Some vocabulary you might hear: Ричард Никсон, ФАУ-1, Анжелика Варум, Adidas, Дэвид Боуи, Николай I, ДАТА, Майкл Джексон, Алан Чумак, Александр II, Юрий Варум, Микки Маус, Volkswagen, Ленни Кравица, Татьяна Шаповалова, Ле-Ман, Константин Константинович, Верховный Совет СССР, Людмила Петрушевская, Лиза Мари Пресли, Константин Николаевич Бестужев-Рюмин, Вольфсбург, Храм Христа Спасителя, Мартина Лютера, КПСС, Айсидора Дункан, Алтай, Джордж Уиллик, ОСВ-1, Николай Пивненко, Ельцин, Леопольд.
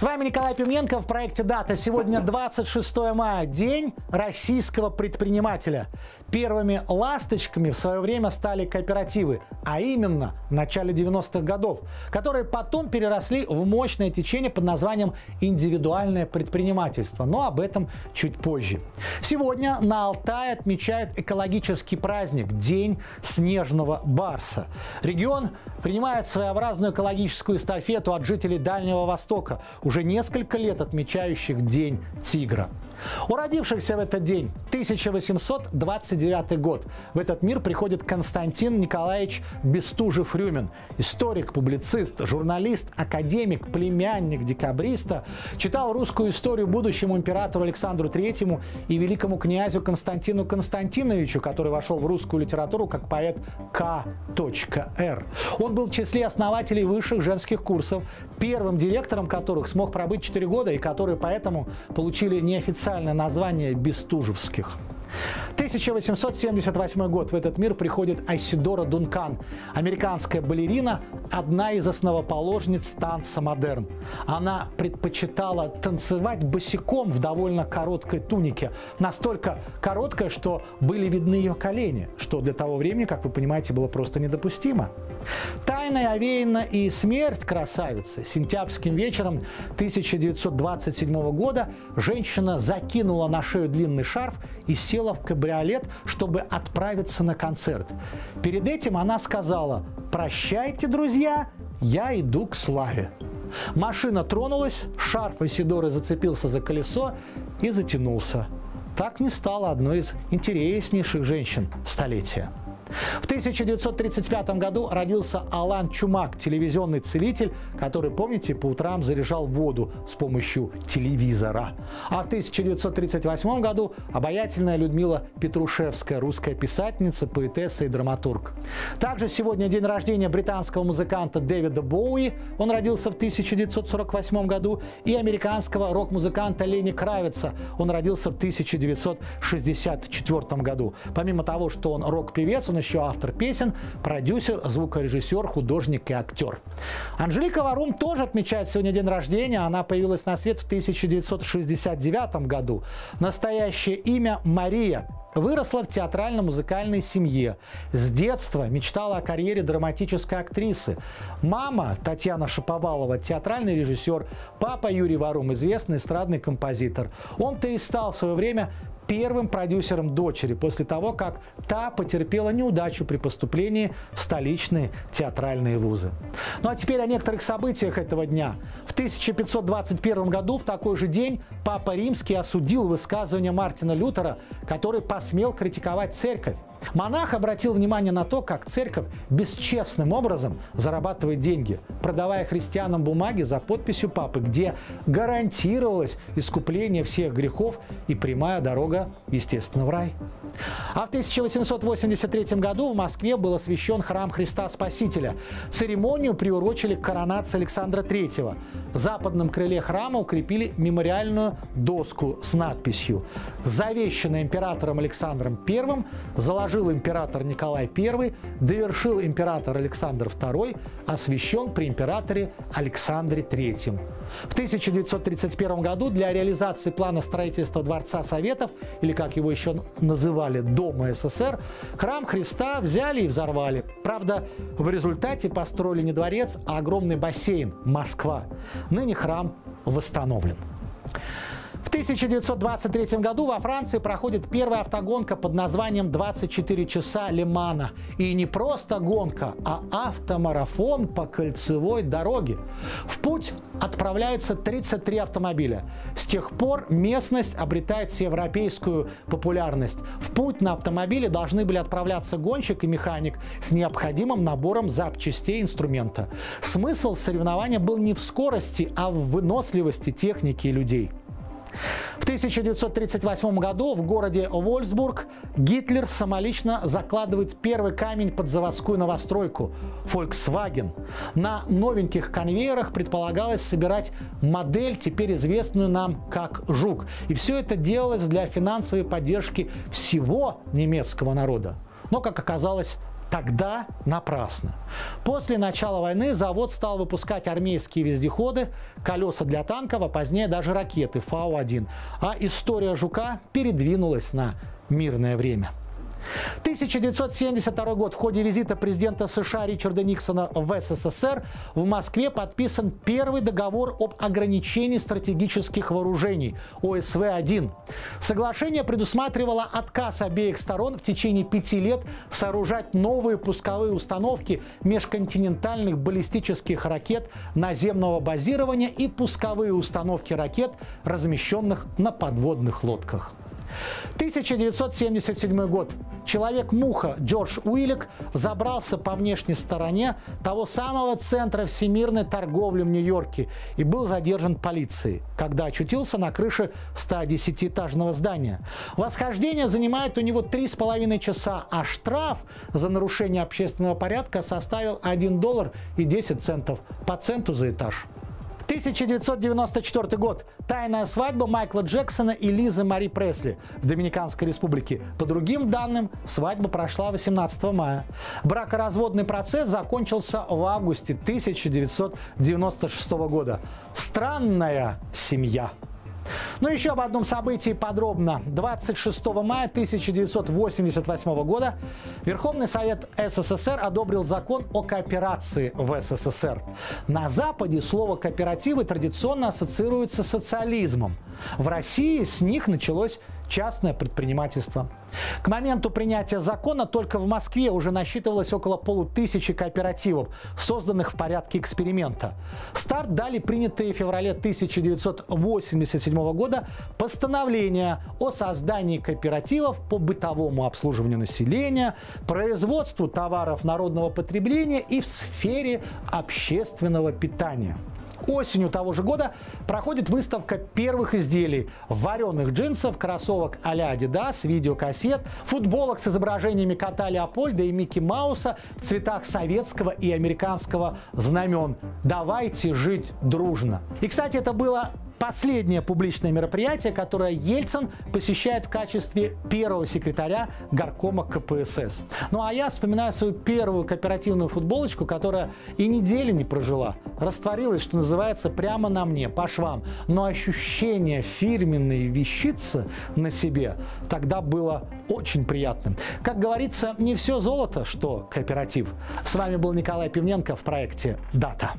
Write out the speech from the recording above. С вами Николай Пивненко в проекте «ДАТА». Сегодня 26 мая, день российского предпринимателя. Первыми ласточками в свое время стали кооперативы, а именно в начале 90-х годов, которые потом переросли в мощное течение под названием «индивидуальное предпринимательство». Но об этом чуть позже. Сегодня на Алтае отмечают экологический праздник – День снежного барса. Регион принимает своеобразную экологическую эстафету от жителей Дальнего Востока, уже несколько лет отмечающих День тигра. У родившихся в этот день, 1829 год, в этот мир приходит Константин Николаевич Бестужев-Рюмин. Историк, публицист, журналист, академик, племянник декабриста, читал русскую историю будущему императору Александру III и великому князю Константину Константиновичу, который вошел в русскую литературу как поэт К.Р. Он был в числе основателей высших женских курсов, первым директором которых смог пробыть 4 года и которые поэтому получили неофициально название «Бестужевских». 1878 год. В этот мир приходит Айсидора Дункан, американская балерина, одна из основоположниц танца модерн. Она предпочитала танцевать босиком в довольно короткой тунике. Настолько короткой, что были видны ее колени, что для того времени, как вы понимаете, было просто недопустимо. Тайной овеяна и смерть красавицы. Сентябрьским вечером 1927 года женщина закинула на шею длинный шарф и села в кабриолет, чтобы отправиться на концерт. Перед этим она сказала: «Прощайте, друзья, я иду к славе». Машина тронулась, шарф Айсидоры зацепился за колесо и затянулся. Так не стала одной из интереснейших женщин столетия. В 1935 году родился Алан Чумак, телевизионный целитель, который, помните, по утрам заряжал воду с помощью телевизора. А в 1938 году обаятельная Людмила Петрушевская, русская писательница, поэтесса и драматург. Также сегодня день рождения британского музыканта Дэвида Боуи, он родился в 1948 году, и американского рок-музыканта Ленни Кравица, он родился в 1964 году. Помимо того, что он рок-певец, он еще автор песен, продюсер, звукорежиссер, художник и актер. Анжелика Варум тоже отмечает сегодня день рождения. Она появилась на свет в 1969 году. Настоящее имя Мария. Выросла в театрально-музыкальной семье. С детства мечтала о карьере драматической актрисы. Мама Татьяна Шаповалова – театральный режиссер. Папа Юрий Варум – известный эстрадный композитор. Он-то и стал в свое время первым продюсером дочери после того, как та потерпела неудачу при поступлении в столичные театральные вузы. Ну а теперь о некоторых событиях этого дня. В 1521 году в такой же день Папа Римский осудил высказывание Мартина Лютера, который посмел критиковать церковь. Монах обратил внимание на то, как церковь бесчестным образом зарабатывает деньги, продавая христианам бумаги за подписью папы, где гарантировалось искупление всех грехов и прямая дорога, естественно, в рай. А в 1883 году в Москве был освящен Храм Христа Спасителя. Церемонию приурочили к коронации Александра III. В западном крыле храма укрепили мемориальную доску с надписью: «Завещанная императором Александром I заложена император Николай I, довершил император Александр II, освящен при императоре Александре III». В 1931 году для реализации плана строительства Дворца Советов, или как его еще называли, Дома СССР, Храм Христа взяли и взорвали. Правда, в результате построили не дворец, а огромный бассейн «Москва». Ныне храм восстановлен. В 1923 году во Франции проходит первая автогонка под названием «24 часа Ле-Мана». И не просто гонка, а автомарафон по кольцевой дороге. В путь отправляются 33 автомобиля. С тех пор местность обретает всеевропейскую популярность. В путь на автомобиле должны были отправляться гонщик и механик с необходимым набором запчастей инструмента. Смысл соревнования был не в скорости, а в выносливости техники и людей. В 1938 году в городе Вольфсбург Гитлер самолично закладывает первый камень под заводскую новостройку – Volkswagen. На новеньких конвейерах предполагалось собирать модель, теперь известную нам как «Жук». И все это делалось для финансовой поддержки всего немецкого народа. Но, как оказалось, Тогда напрасно. После начала войны завод стал выпускать армейские вездеходы, колеса для танков, а позднее даже ракеты ФАУ-1. А история «Жука» передвинулась на мирное время. 1972 год. В ходе визита президента США Ричарда Никсона в СССР в Москве подписан первый договор об ограничении стратегических вооружений ОСВ-1. Соглашение предусматривало отказ обеих сторон в течение 5 лет сооружать новые пусковые установки межконтинентальных баллистических ракет наземного базирования и пусковые установки ракет, размещенных на подводных лодках. 1977 год. Человек-муха Джордж Уиллик забрался по внешней стороне того самого центра всемирной торговли в Нью-Йорке и был задержан полицией, когда очутился на крыше 110-этажного здания. Восхождение занимает у него 3,5 часа, а штраф за нарушение общественного порядка составил $1.10 по центу за этаж. 1994 год. Тайная свадьба Майкла Джексона и Лизы Мари Пресли в Доминиканской республике. По другим данным, свадьба прошла 18 мая. Бракоразводный процесс закончился в августе 1996 года. Странная семья. Но еще об одном событии подробно. 26 мая 1988 года Верховный Совет СССР одобрил закон о кооперации в СССР. На Западе слово «кооперативы» традиционно ассоциируется с социализмом. В России с них началось частное предпринимательство. К моменту принятия закона только в Москве уже насчитывалось около 500 кооперативов, созданных в порядке эксперимента. Старт дали принятые в феврале 1987 года постановления о создании кооперативов по бытовому обслуживанию населения, производству товаров народного потребления и в сфере общественного питания. Осенью того же года проходит выставка первых изделий – вареных джинсов, кроссовок а-ля Adidas, видеокассет, футболок с изображениями кота Леопольда и Микки Мауса в цветах советского и американского знамен. Давайте жить дружно. И, кстати, это было последнее публичное мероприятие, которое Ельцин посещает в качестве первого секретаря горкома КПСС. Ну а я вспоминаю свою первую кооперативную футболочку, которая и недели не прожила. Растворилась, что называется, прямо на мне, по швам. Но ощущение фирменной вещицы на себе тогда было очень приятным. Как говорится, не все золото, что кооператив. С вами был Николай Пивненко в проекте «ДАТА».